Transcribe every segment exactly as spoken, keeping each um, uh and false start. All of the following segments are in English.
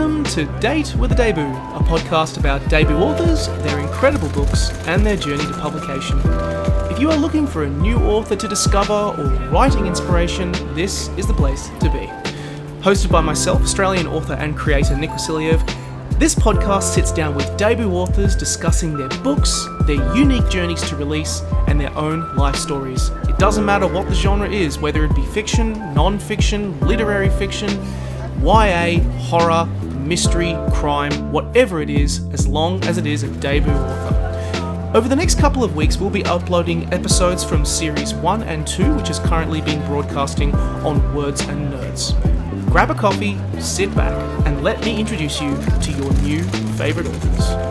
welcome to Date With a Debut, a podcast about debut authors, their incredible books, and their journey to publication. If you are looking for a new author to discover or writing inspiration, this is the place to be. Hosted by myself, Australian author and creator Nick Wasiliev, this podcast sits down with debut authors discussing their books, their unique journeys to release, and their own life stories. It doesn't matter what the genre is, whether it be fiction, non-fiction, literary fiction, Y A, horror, mystery, crime, whatever it is, as long as it is a debut author. Over the next couple of weeks, we'll be uploading episodes from series one and two, which is currently being broadcasting on Words and Nerds. Grab a coffee, sit back, and let me introduce you to your new favourite authors.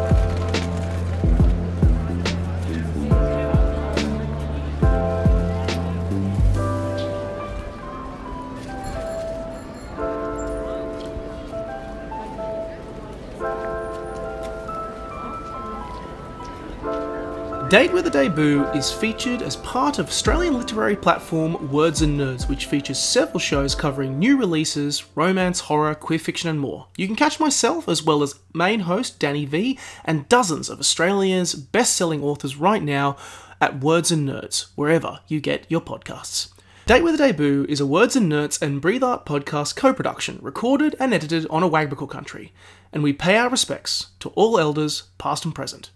Date With a Debut is featured as part of Australian literary platform Words and Nerds, which features several shows covering new releases, romance, horror, queer fiction and more. You can catch myself as well as main host Dani Vee and dozens of Australia's best-selling authors right now at Words and Nerds, wherever you get your podcasts. Date With a Debut is a Words and Nerds and Breathe Art podcast co-production, recorded and edited on Awabakal country, and we pay our respects to all elders, past and present.